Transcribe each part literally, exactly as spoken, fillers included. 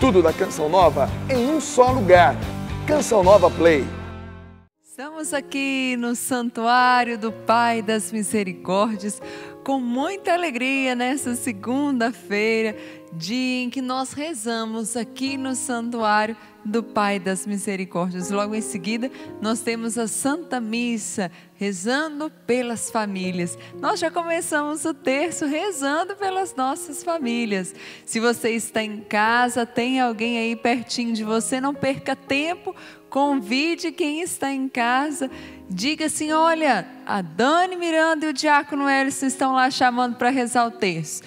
Tudo da Canção Nova em um só lugar. Canção Nova Play. Estamos aqui no Santuário do Pai das Misericórdias com muita alegria nessa segunda-feira, dia em que nós rezamos aqui no Santuário do Pai das Misericórdias. Logo em seguida, nós temos a Santa Missa, rezando pelas famílias. Nós já começamos o terço rezando pelas nossas famílias. Se você está em casa, tem alguém aí pertinho de você, não perca tempo, convide quem está em casa, diga assim: olha, a Dani Miranda e o Diácono Uélisson estão lá chamando para rezar o terço.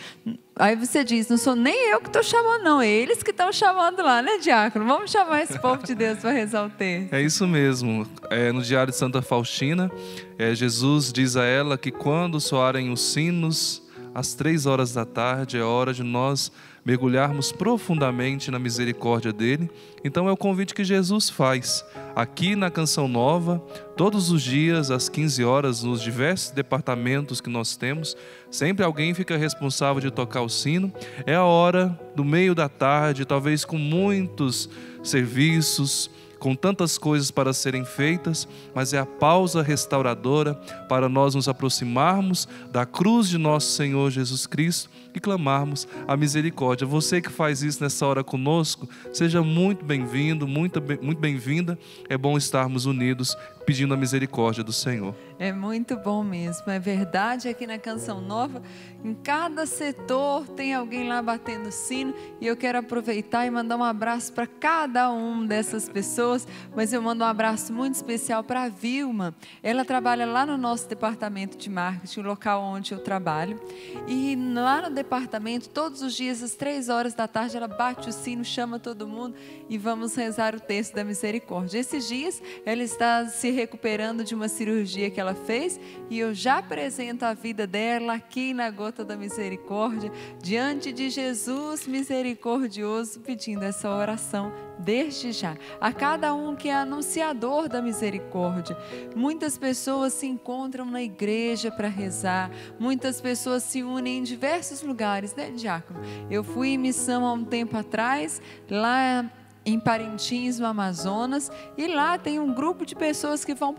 Aí você diz: não sou nem eu que estou chamando, não, eles que estão chamando lá, né, Diácono? Vamos chamar esse povo de Deus para rezar o terço. É isso mesmo. É, no Diário de Santa Faustina, é, Jesus diz a ela que quando soarem os sinos, às três horas da tarde, é hora de nós mergulharmos profundamente na misericórdia dele. Então é o convite que Jesus faz aqui na Canção Nova, todos os dias às quinze horas, nos diversos departamentos que nós temos. Sempre alguém fica responsável de tocar o sino. É a hora do meio da tarde, talvez com muitos serviços, com tantas coisas para serem feitas, mas é a pausa restauradora para nós nos aproximarmos da cruz de nosso Senhor Jesus Cristo e clamarmos a misericórdia. Você que faz isso nessa hora conosco, seja muito bem-vindo, muito bem-vinda. É bom estarmos unidos pedindo a misericórdia do Senhor. É muito bom mesmo, é verdade. Aqui na Canção Nova, em cada setor tem alguém lá batendo sino, e eu quero aproveitar e mandar um abraço para cada um dessas pessoas, mas eu mando um abraço muito especial para a Vilma. Ela trabalha lá no nosso departamento de marketing, o local onde eu trabalho, e lá no departamento, todos os dias às três horas da tarde, ela bate o sino, chama todo mundo e vamos rezar o Terço da Misericórdia. Esses dias ela está se recuperando de uma cirurgia que ela fez, e eu já apresento a vida dela aqui na Gota da Misericórdia, diante de Jesus misericordioso, pedindo essa oração desde já. A cada um que é anunciador da misericórdia, muitas pessoas se encontram na igreja para rezar, muitas pessoas se unem em diversos lugares, né, Diácono? Eu fui em missão há um tempo atrás, lá em Parintins, no Amazonas, e lá tem um grupo de pessoas que vão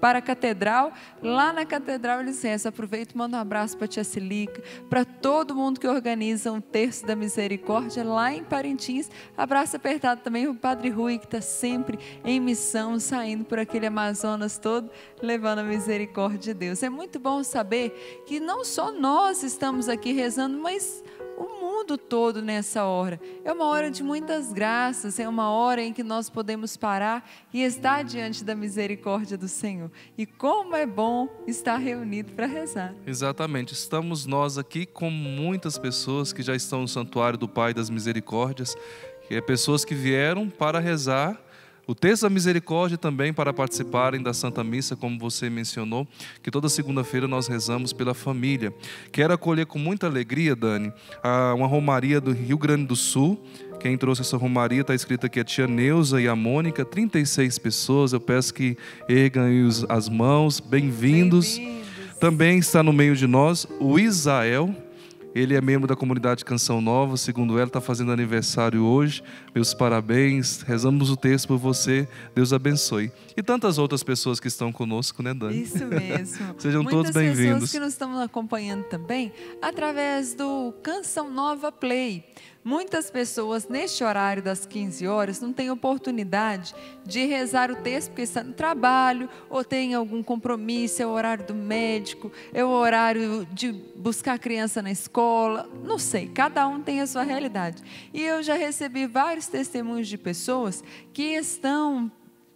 para a catedral. Lá na catedral eles rezam. Aproveito e mando um abraço para a Tia Silica, para todo mundo que organiza um Terço da Misericórdia lá em Parintins. Abraço apertado também para o Padre Rui, que está sempre em missão, saindo por aquele Amazonas todo, levando a misericórdia de Deus. É muito bom saber que não só nós estamos aqui rezando, mas o mundo todo nessa hora. É uma hora de muitas graças, é uma hora em que nós podemos parar e estar diante da misericórdia do Senhor. E como é bom estar reunido para rezar. Exatamente, estamos nós aqui com muitas pessoas que já estão no Santuário do Pai das Misericórdias, que é pessoas que vieram para rezar o Terço da Misericórdia, também para participarem da Santa Missa, como você mencionou, que toda segunda-feira nós rezamos pela família. Quero acolher com muita alegria, Dani, uma romaria do Rio Grande do Sul. Quem trouxe essa romaria, está escrita aqui, a Tia Neuza e a Mônica, trinta e seis pessoas. Eu peço que ergam as mãos, bem-vindos. Bem-vindos. Também está no meio de nós o Isael. Ele é membro da comunidade Canção Nova, segundo ela, está fazendo aniversário hoje. Meus parabéns, rezamos o texto por você, Deus abençoe. E tantas outras pessoas que estão conosco, né, Dani? Isso mesmo. Sejam muitas todos bem-vindos. Muitas pessoas que nos estão acompanhando também através do Canção Nova Play. Muitas pessoas neste horário das quinze horas não têm oportunidade de rezar o texto porque está no trabalho ou tem algum compromisso, é o horário do médico, é o horário de buscar a criança na escola, não sei, cada um tem a sua realidade. E eu já recebi vários testemunhos de pessoas que estão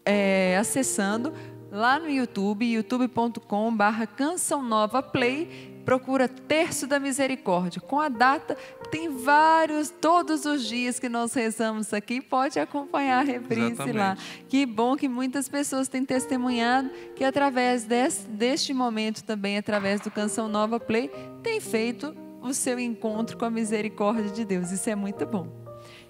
é, acessando lá no YouTube, youtube ponto com barra Canção Nova Play. Procura Terço da Misericórdia, com a data, tem vários, todos os dias que nós rezamos aqui, pode acompanhar a reprise. Exatamente. Lá. Que bom que muitas pessoas têm testemunhado, que através desse, deste momento também, através do Canção Nova Play, tem feito o seu encontro com a misericórdia de Deus. Isso é muito bom.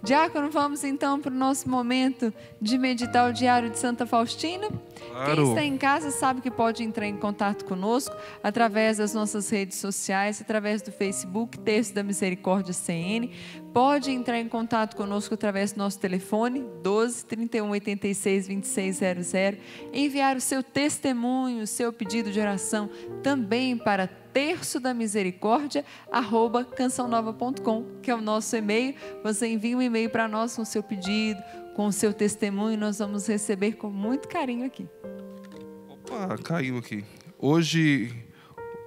Diácono, vamos então para o nosso momento de meditar o diário de Santa Faustina. Claro. Quem está em casa sabe que pode entrar em contato conosco através das nossas redes sociais, através do Facebook, Terço da Misericórdia C N. Pode entrar em contato conosco através do nosso telefone, doze, trinta e um, oitenta e seis, vinte e seis zero zero. Enviar o seu testemunho, o seu pedido de oração também para Terço da Misericórdia, arroba canção nova ponto com, que é o nosso e-mail. Você envia um e-mail para nós com o seu pedido, com o seu testemunho, nós vamos receber com muito carinho aqui. Opa, caiu aqui. Hoje,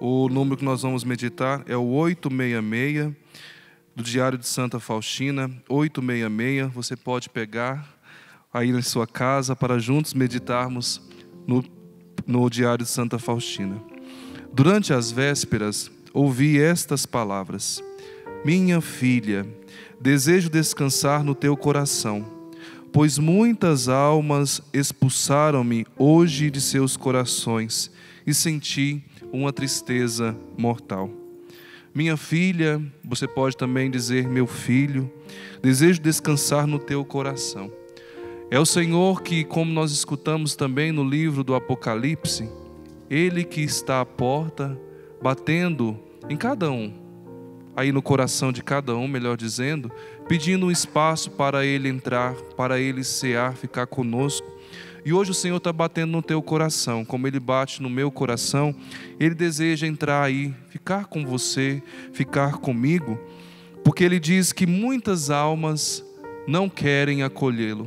o número que nós vamos meditar é o oitocentos e sessenta e seis, do Diário de Santa Faustina, oitocentos e sessenta e seis. Você pode pegar aí na sua casa para juntos meditarmos no, no Diário de Santa Faustina. Durante as vésperas, ouvi estas palavras: minha filha, desejo descansar no teu coração, pois muitas almas expulsaram-me hoje de seus corações e senti uma tristeza mortal. Minha filha, você pode também dizer, meu filho, desejo descansar no teu coração. É o Senhor que, como nós escutamos também no livro do Apocalipse, Ele que está à porta, batendo em cada um, aí no coração de cada um, melhor dizendo, pedindo um espaço para Ele entrar, para Ele cear, ficar conosco. E hoje o Senhor está batendo no teu coração, como Ele bate no meu coração. Ele deseja entrar aí, ficar com você, ficar comigo, porque Ele diz que muitas almas não querem acolhê-lo.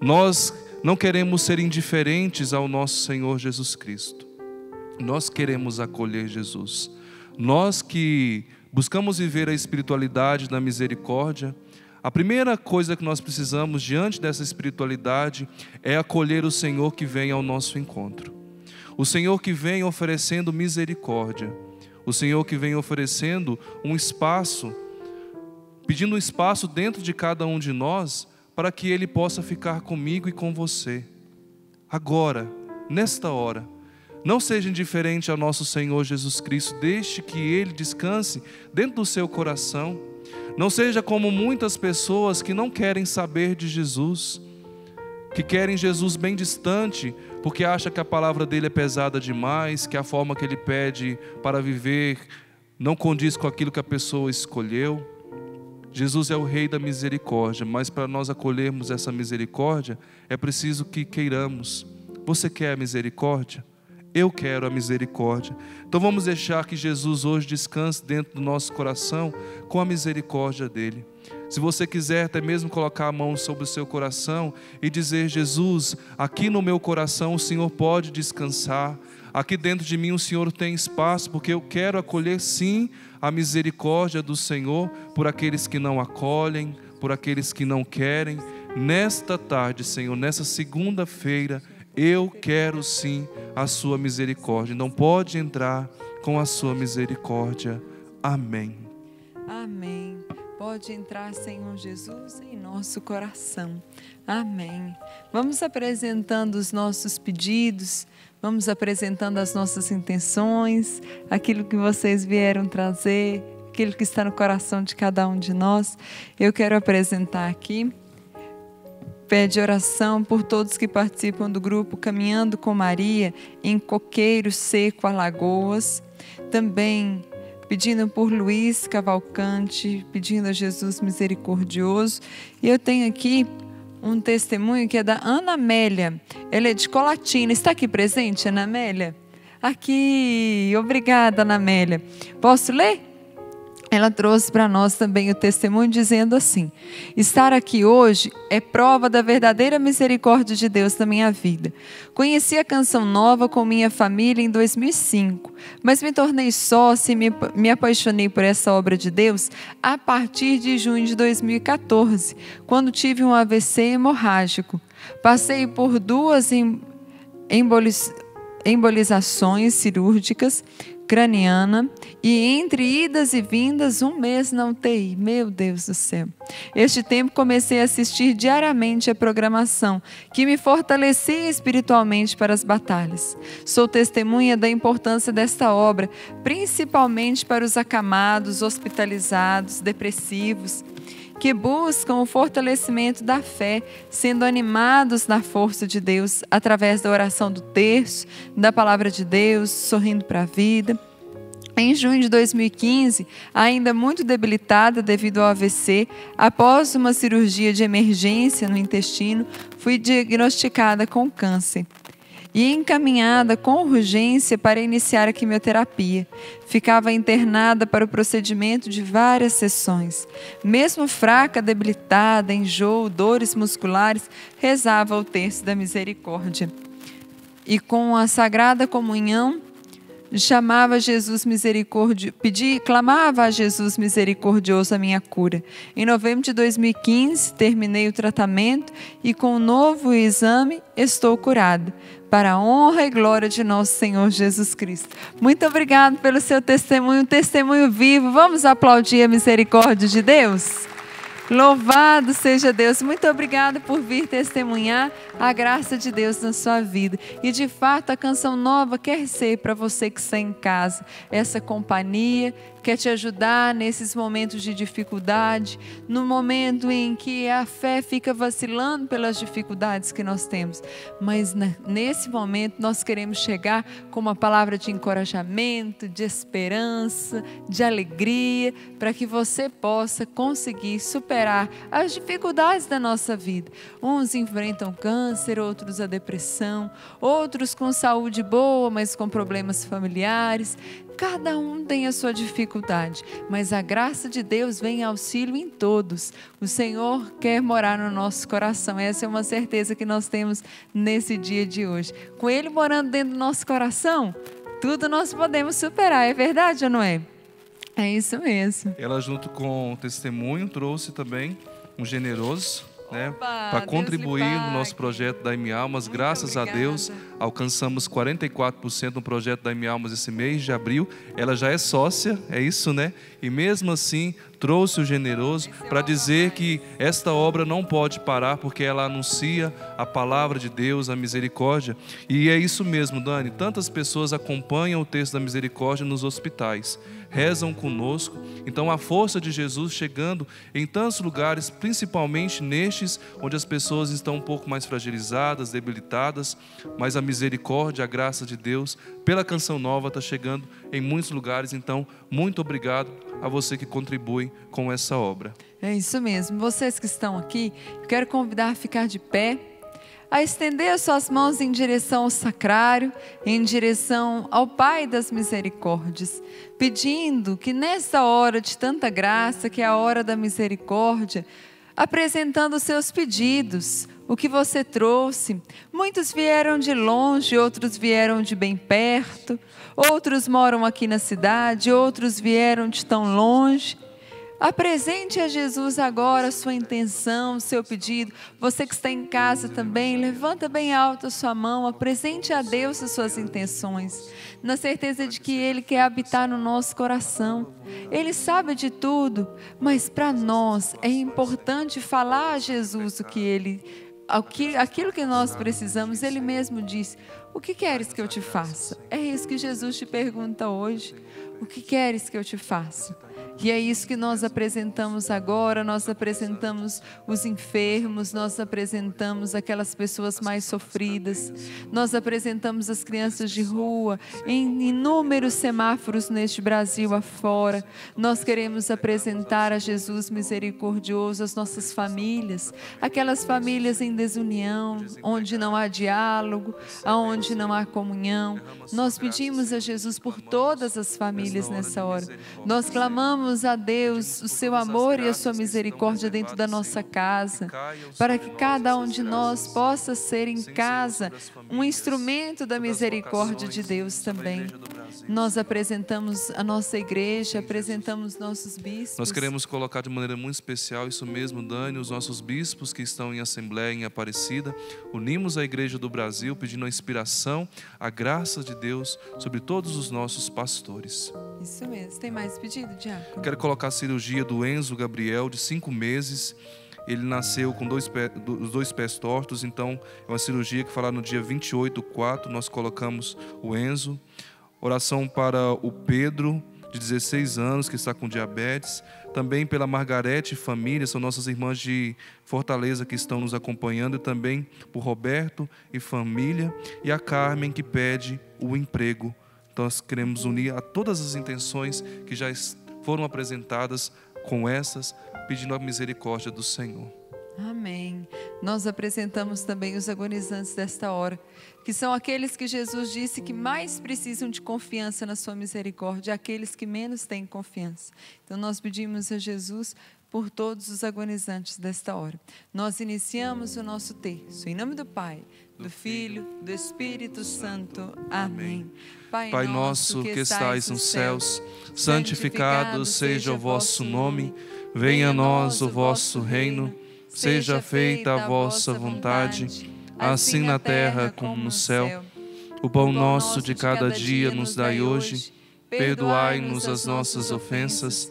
Nós não queremos ser indiferentes ao nosso Senhor Jesus Cristo. Nós queremos acolher Jesus. Nós que buscamos viver a espiritualidade da misericórdia, a primeira coisa que nós precisamos diante dessa espiritualidade é acolher o Senhor que vem ao nosso encontro. O Senhor que vem oferecendo misericórdia. O Senhor que vem oferecendo um espaço, pedindo um espaço dentro de cada um de nós, para que Ele possa ficar comigo e com você, agora, nesta hora. Não seja indiferente ao nosso Senhor Jesus Cristo, deixe que Ele descanse dentro do seu coração. Não seja como muitas pessoas que não querem saber de Jesus, que querem Jesus bem distante, porque acha que a palavra dEle é pesada demais, que a forma que Ele pede para viver não condiz com aquilo que a pessoa escolheu. Jesus é o Rei da misericórdia, mas para nós acolhermos essa misericórdia, é preciso que queiramos. Você quer a misericórdia? Eu quero a misericórdia. Então vamos deixar que Jesus hoje descanse dentro do nosso coração com a misericórdia dEle. Se você quiser até mesmo colocar a mão sobre o seu coração e dizer, Jesus, aqui no meu coração o Senhor pode descansar. Aqui dentro de mim o Senhor tem espaço, porque eu quero acolher sim a misericórdia do Senhor por aqueles que não acolhem, por aqueles que não querem. Nesta tarde, Senhor, nessa segunda-feira, eu quero sim a sua misericórdia. Não pode entrar com a sua misericórdia. Amém. Amém. Pode entrar, Senhor Jesus, em nosso coração. Amém. Vamos apresentando os nossos pedidos. Vamos apresentando as nossas intenções, aquilo que vocês vieram trazer, aquilo que está no coração de cada um de nós. Eu quero apresentar aqui, pede oração por todos que participam do grupo Caminhando com Maria, em Coqueiro Seco, Alagoas. Também pedindo por Luiz Cavalcante, pedindo a Jesus misericordioso. E eu tenho aqui um testemunho que é da Ana Amélia. Ela é de Colatina. Está aqui presente, Ana Amélia? Aqui. Obrigada, Ana Amélia. Posso ler? Ela trouxe para nós também o testemunho dizendo assim: estar aqui hoje é prova da verdadeira misericórdia de Deus na minha vida. Conheci a Canção Nova com minha família em dois mil e cinco, mas me tornei sócia e me, me apaixonei por essa obra de Deus a partir de junho de dois mil e quatorze, quando tive um A V C hemorrágico. Passei por duas emboliz, embolizações cirúrgicas, craniana, e entre idas e vindas um mês na U T I. Meu Deus do céu! Este tempo comecei a assistir diariamente a programação que me fortalecia espiritualmente para as batalhas. Sou testemunha da importância desta obra, principalmente para os acamados, hospitalizados, depressivos. que buscam o fortalecimento da fé, sendo animados na força de Deus através da oração do terço, da palavra de Deus, sorrindo para a vida. Em junho de dois mil e quinze, ainda muito debilitada devido ao A V C, após uma cirurgia de emergência no intestino, fui diagnosticada com câncer e encaminhada com urgência para iniciar a quimioterapia. Ficava internada para o procedimento de várias sessões. Mesmo fraca, debilitada, enjoo, dores musculares, rezava o Terço da Misericórdia. E com a Sagrada Comunhão, chamava Jesus misericórdia, pedi, clamava a Jesus misericordioso a minha cura. Em novembro de dois mil e quinze, terminei o tratamento e com um novo exame estou curada, para a honra e glória de nosso Senhor Jesus Cristo. Muito obrigado pelo seu testemunho, testemunho vivo. Vamos aplaudir a misericórdia de Deus? Louvado seja Deus, muito obrigada por vir testemunhar a graça de Deus na sua vida. E de fato a Canção Nova quer ser para você que está em casa essa companhia, quer te ajudar nesses momentos de dificuldade, no momento em que a fé fica vacilando pelas dificuldades que nós temos. Mas nesse momento nós queremos chegar com uma palavra de encorajamento, de esperança, de alegria, para que você possa conseguir superar as dificuldades da nossa vida. Uns enfrentam câncer, outros a depressão, outros com saúde boa, mas com problemas familiares. Cada um tem a sua dificuldade, mas a graça de Deus vem em auxílio em todos. O Senhor quer morar no nosso coração. Essa é uma certeza que nós temos nesse dia de hoje. Com Ele morando dentro do nosso coração, tudo nós podemos superar. É verdade ou não é? É isso mesmo. Ela, junto com o testemunho, trouxe também um generoso, opa, né, para contribuir no nosso projeto da M Almas. Muito graças obrigada. a Deus, alcançamos quarenta e quatro por cento no projeto da M Almas esse mês de abril. Ela já é sócia, é isso, né? E mesmo assim, trouxe o generoso para dizer que esta obra não pode parar, porque ela anuncia a palavra de Deus, a misericórdia. E é isso mesmo, Dani. Tantas pessoas acompanham o Terço da Misericórdia nos hospitais, rezam conosco. Então a força de Jesus chegando em tantos lugares, principalmente nestes onde as pessoas estão um pouco mais fragilizadas, debilitadas, mas a misericórdia, a graça de Deus pela Canção Nova está chegando em muitos lugares. Então muito obrigado a você que contribui com essa obra. É isso mesmo. Vocês que estão aqui, eu quero convidar a ficar de pé, a estender as suas mãos em direção ao sacrário, em direção ao Pai das Misericórdias, pedindo que nessa hora de tanta graça, que é a hora da misericórdia, apresentando os seus pedidos, o que você trouxe. Muitos vieram de longe, outros vieram de bem perto, outros moram aqui na cidade, outros vieram de tão longe. Apresente a Jesus agora a sua intenção, o seu pedido. Você que está em casa também, levanta bem alto a sua mão, apresente a Deus as suas intenções, na certeza de que Ele quer habitar no nosso coração. Ele sabe de tudo, mas para nós é importante falar a Jesus o que Ele, aquilo que nós precisamos. Ele mesmo disse: o que queres que eu te faça? É isso que Jesus te pergunta hoje. O que queres que eu te faça? E é isso que nós apresentamos agora. Nós apresentamos os enfermos, nós apresentamos aquelas pessoas mais sofridas, nós apresentamos as crianças de rua, em inúmeros semáforos neste Brasil afora. Nós queremos apresentar a Jesus misericordioso as nossas famílias, aquelas famílias em desunião, onde não há diálogo, onde não há comunhão. Nós pedimos a Jesus por todas as famílias nessa hora. Nós clamamos a Deus o seu amor e a sua misericórdia dentro da nossa casa, para que cada um de nós possa ser em casa um instrumento da misericórdia de Deus também. Nós apresentamos a nossa igreja, apresentamos nossos bispos. Nós queremos colocar de maneira muito especial, isso mesmo, Dani, os nossos bispos que estão em Assembleia, em Aparecida. Unimos a Igreja do Brasil pedindo a inspiração, a graça de Deus sobre todos os nossos pastores. Isso mesmo. Tem mais pedido, Diácono? Quero colocar a cirurgia do Enzo Gabriel, de cinco meses. Ele nasceu com dois pé, os dois pés tortos, então é uma cirurgia que falar no dia vinte e oito do quatro, nós colocamos o Enzo. Oração para o Pedro, de dezesseis anos, que está com diabetes. também pela Margarete e família, são nossas irmãs de Fortaleza que estão nos acompanhando, e também por Roberto e família, e a Carmen que pede o emprego. Então nós queremos unir a todas as intenções que já foram apresentadas com essas, pedindo a misericórdia do Senhor. Amém. Nós apresentamos também os agonizantes desta hora, que são aqueles que Jesus disse que mais precisam de confiança na sua misericórdia, aqueles que menos têm confiança. Então nós pedimos a Jesus por todos os agonizantes desta hora. Nós iniciamos o nosso terço, em nome do Pai, do Filho, do Espírito Santo. Amém. Pai nosso que estais nos céus, santificado seja o vosso nome, venha a nós o vosso reino, seja feita a vossa vontade, assim na terra como no céu. O pão nosso de cada dia nos dai hoje, perdoai-nos as nossas ofensas,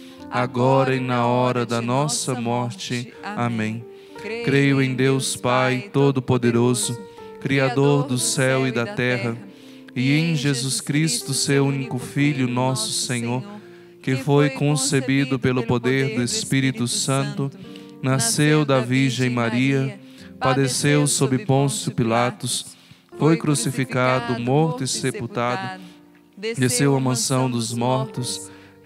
agora e na hora da nossa morte. Amém. Creio em Deus Pai Todo-Poderoso, Criador do céu e da terra, e em Jesus Cristo, seu único Filho, nosso Senhor, que foi concebido pelo poder do Espírito Santo, nasceu da Virgem Maria, padeceu sob Pôncio Pilatos, foi crucificado, morto e sepultado, desceu à mansão dos mortos,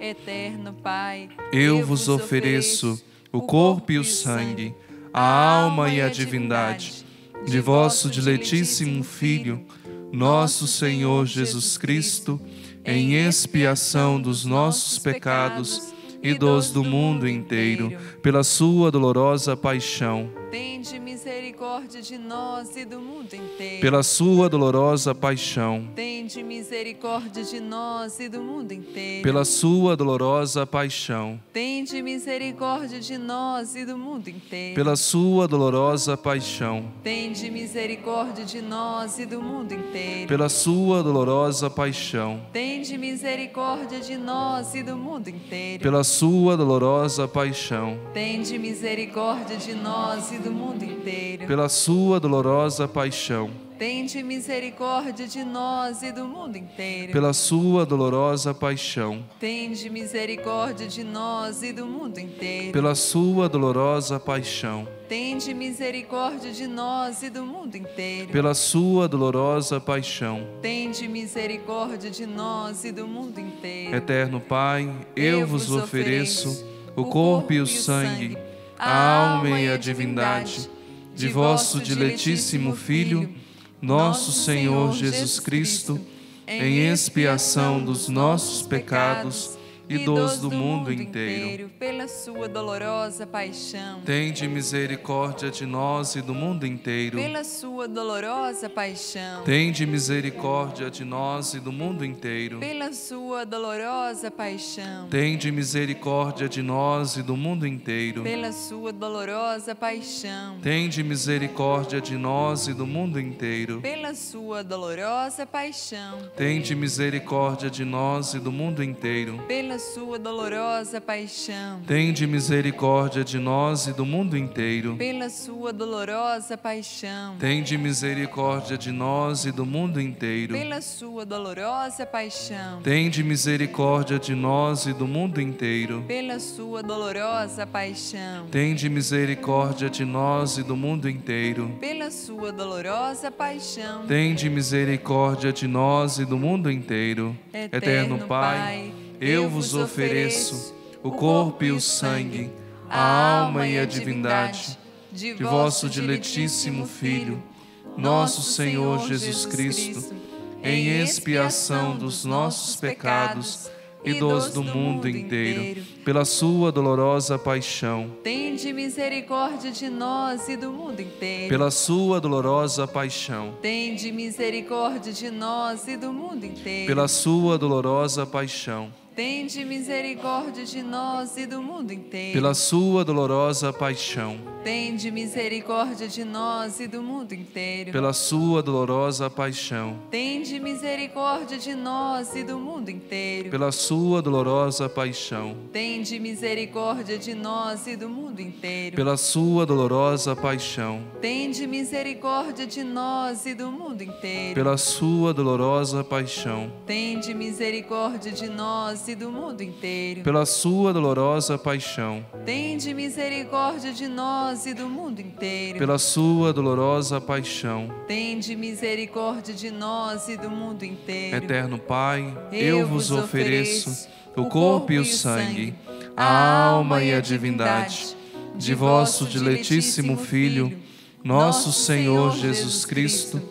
Eterno Pai, eu vos ofereço o corpo e o sangue, a alma e a divindade de vosso diletíssimo Filho, nosso Senhor Jesus Cristo, em expiação dos nossos pecados e dos do mundo inteiro, pela sua dolorosa paixão. Tende misericórdia de nós e do mundo inteiro. Pela sua dolorosa paixão. Tende misericórdia de nós e do mundo inteiro. Pela sua dolorosa paixão. Tende misericórdia de nós e do mundo inteiro. Pela sua dolorosa paixão. Tende misericórdia de nós e do mundo inteiro. Pela sua dolorosa paixão. Tende misericórdia de nós e do mundo inteiro. Pela sua dolorosa paixão. Tende misericórdia de nós e do mundo inteiro. Pela sua dolorosa paixão. Tende misericórdia de nós e do mundo inteiro. Pela sua dolorosa paixão. Tende misericórdia de nós e do mundo inteiro. Pela sua dolorosa paixão. Tende misericórdia de nós e do mundo inteiro. Pela sua dolorosa paixão. Tende misericórdia de nós e do mundo inteiro. Eterno Pai, eu vos ofereço o corpo e o sangue, a alma e a divindade de vosso diletíssimo Filho, nosso Senhor Jesus Cristo, em expiação dos nossos pecados e dos do mundo inteiro, pela sua dolorosa paixão. Tende misericórdia de nós e do mundo inteiro, pela sua dolorosa paixão. Tende misericórdia de nós e do mundo inteiro, pela sua dolorosa paixão. Tende misericórdia de nós e do mundo inteiro, pela sua dolorosa paixão. Tende misericórdia de nós e do mundo inteiro, pela sua dolorosa paixão. Tende misericórdia de nós e do mundo inteiro, pela sua dolorosa paixão. Tende misericórdia de nós e do mundo inteiro, pela sua dolorosa paixão. Tende misericórdia de nós e do mundo inteiro, pela sua dolorosa paixão. Tende misericórdia de nós e do mundo inteiro, pela sua dolorosa paixão. Tende misericórdia de nós e do mundo inteiro, pela sua dolorosa paixão. Tende misericórdia de nós e do mundo inteiro. Eterno Pai, eu vos ofereço o corpo e o sangue, a alma e a divindade de vosso diletíssimo Filho, nosso Senhor Jesus Cristo, em expiação dos nossos pecados e dos do mundo inteiro, pela sua dolorosa paixão. Tende misericórdia de nós e do mundo inteiro. Pela sua dolorosa paixão. Tende misericórdia de nós e do mundo inteiro. Pela sua dolorosa paixão. Tende misericórdia de nós e do mundo inteiro. Pela sua dolorosa paixão. Tende misericórdia de nós e do mundo inteiro. Pela sua dolorosa paixão. Tende misericórdia de nós e do mundo inteiro. Pela sua dolorosa paixão. Tende misericórdia de nós e do mundo inteiro. Pela sua dolorosa paixão. Tende misericórdia de nós e do mundo inteiro. Pela sua dolorosa paixão. Tende misericórdia de nós e do mundo inteiro. Pela sua dolorosa paixão. Tende misericórdia de nós e do mundo inteiro. Pela sua dolorosa paixão. Tende misericórdia de nós e do mundo inteiro. Eterno Pai, eu vos ofereço o corpo e o sangue, a alma e a divindade de vosso diletíssimo Filho, nosso Senhor Jesus Cristo,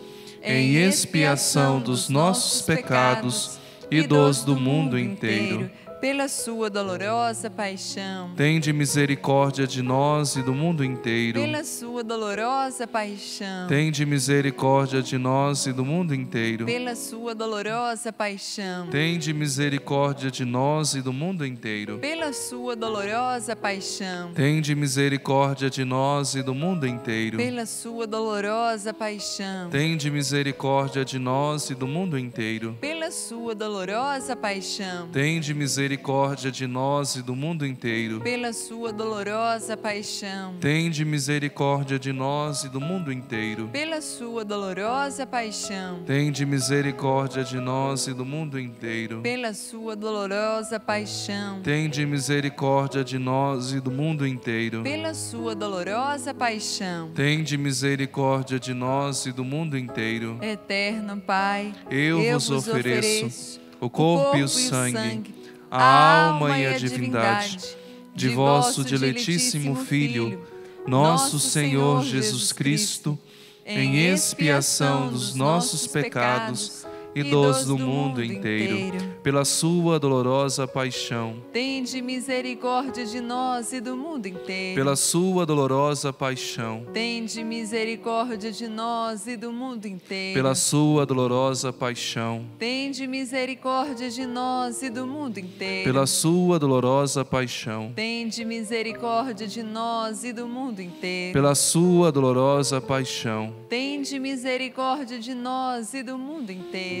em expiação dos nossos pecados e dos do mundo inteiro. Pela sua dolorosa paixão. Tende misericórdia de nós e do mundo inteiro. Pela sua dolorosa paixão. Tende misericórdia de nós e do mundo inteiro. Pela sua dolorosa paixão. Tende misericórdia de nós e do mundo inteiro. Pela sua dolorosa paixão. Tende misericórdia de nós e do mundo inteiro. Pela sua dolorosa paixão. Tende misericórdia de nós e do mundo inteiro. Pela sua dolorosa paixão. Tende misericórdia Misericórdia de nós e do mundo inteiro. Pela sua dolorosa paixão. Tende misericórdia de nós e do mundo inteiro. Pela sua dolorosa paixão. Tende misericórdia de nós e do mundo inteiro. Pela sua dolorosa paixão. Tende misericórdia de nós e do mundo inteiro. Pela sua dolorosa paixão. Tende misericórdia de nós e do mundo inteiro. Eterno Pai, eu, eu vos ofereço, ofereço o corpo, corpo e o sangue, sangue a alma e a divindade de vosso diletíssimo Filho, nosso Senhor Jesus Cristo, em expiação dos nossos pecados e dos do mundo inteiro. Pela sua dolorosa paixão. Tende misericórdia de nós e do mundo inteiro. Pela sua dolorosa paixão. Tende misericórdia de nós e do mundo inteiro. Pela sua dolorosa paixão. Tende misericórdia de nós e do mundo inteiro. Pela sua dolorosa paixão. Tende misericórdia de nós e do mundo inteiro. Pela sua dolorosa paixão. Tende misericórdia de nós e do mundo inteiro.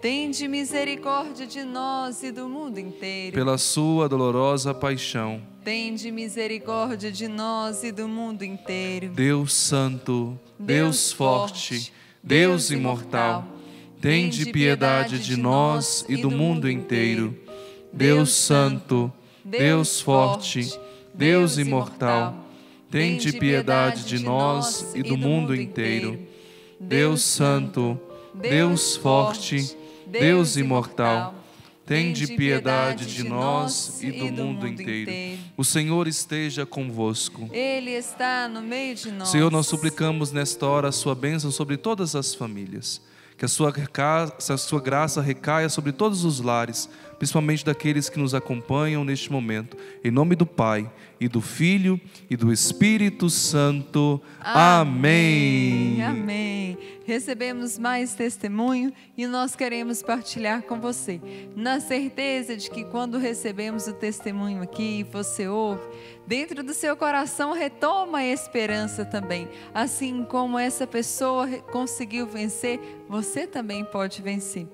Tende misericórdia de nós e do mundo inteiro. Pela sua dolorosa paixão. Tende misericórdia de nós e do mundo inteiro. Deus santo, Deus forte, Deus imortal, tende piedade de nós e do mundo inteiro. Deus santo, Deus forte, Deus imortal, tende piedade de nós e do mundo inteiro. Deus santo, Deus forte, Deus imortal, tende piedade de nós e do mundo inteiro. O Senhor esteja convosco. Ele está no meio de nós. Senhor, nós suplicamos nesta hora a sua bênção sobre todas as famílias. Que a sua, a sua graça recaia sobre todos os lares, principalmente daqueles que nos acompanham neste momento. Em nome do Pai, e do Filho, e do Espírito Santo. Amém. Amém. Amém. Recebemos mais testemunho e nós queremos partilhar com você. Na certeza de que quando recebemos o testemunho aqui, você ouve, dentro do seu coração retoma a esperança também. Assim como essa pessoa conseguiu vencer, você também pode vencer.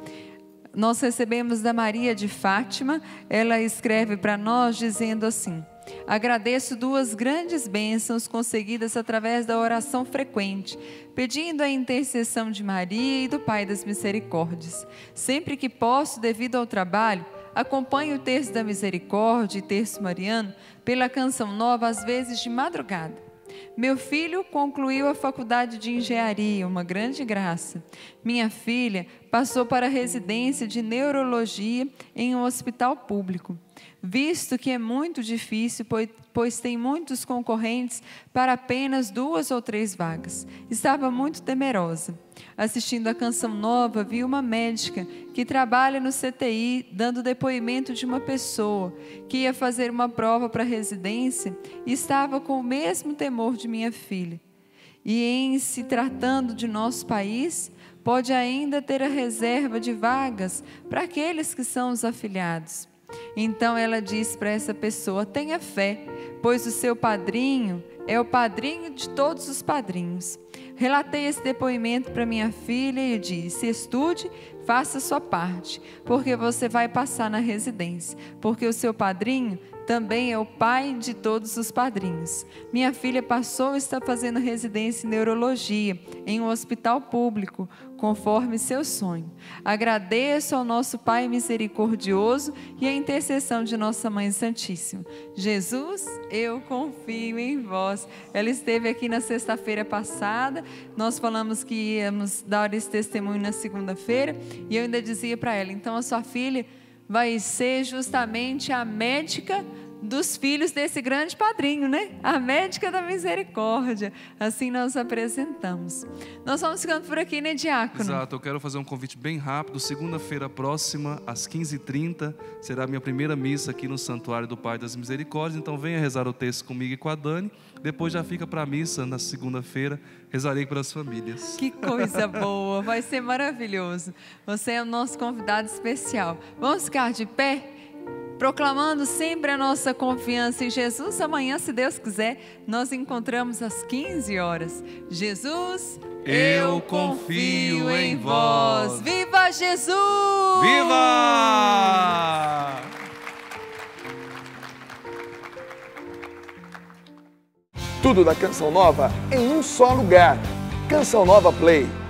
Nós recebemos da Maria de Fátima, ela escreve para nós dizendo assim: agradeço duas grandes bênçãos conseguidas através da oração frequente, pedindo a intercessão de Maria e do Pai das Misericórdias. Sempre que posso, devido ao trabalho, acompanho o Terço da Misericórdia e Terço Mariano pela Canção Nova, às vezes de madrugada. Meu filho concluiu a faculdade de engenharia, uma grande graça. Minha filha passou para a residência de neurologia em um hospital público, visto que é muito difícil, pois tem muitos concorrentes para apenas duas ou três vagas. Estava muito temerosa. Assistindo a Canção Nova, vi uma médica que trabalha no C T I dando depoimento de uma pessoa que ia fazer uma prova para a residência e estava com o mesmo temor de minha filha. E em se tratando de nosso país, pode ainda ter a reserva de vagas para aqueles que são os afiliados. Então ela diz para essa pessoa: tenha fé, pois o seu padrinho é o padrinho de todos os padrinhos. Relatei esse depoimento para minha filha e disse: estude, faça sua parte, porque você vai passar na residência, porque o seu padrinho também é o pai de todos os padrinhos. Minha filha passou e está fazendo residência em neurologia, em um hospital público, conforme seu sonho. Agradeço ao nosso Pai misericordioso e à intercessão de Nossa Mãe Santíssima. Jesus, eu confio em vós. Ela esteve aqui na sexta-feira passada, nós falamos que íamos dar esse testemunho na segunda-feira, e eu ainda dizia para ela, então a sua filha vai ser justamente a médica dos filhos desse grande padrinho, né? A médica da misericórdia. Assim nós apresentamos. Nós vamos ficando por aqui, né, Diácono? Exato, eu quero fazer um convite bem rápido. Segunda-feira próxima, às quinze e trinta, será a minha primeira missa aqui no Santuário do Pai das Misericórdias. Então venha rezar o texto comigo e com a Dani. Depois já fica para a missa na segunda-feira. Rezarei pelas famílias. Que coisa boa, vai ser maravilhoso. Você é o nosso convidado especial. Vamos ficar de pé? Proclamando sempre a nossa confiança em Jesus. Amanhã, se Deus quiser, nós encontramos às quinze horas. Jesus, eu confio em vós. Viva Jesus! Viva! Tudo da Canção Nova em um só lugar. Canção Nova Play.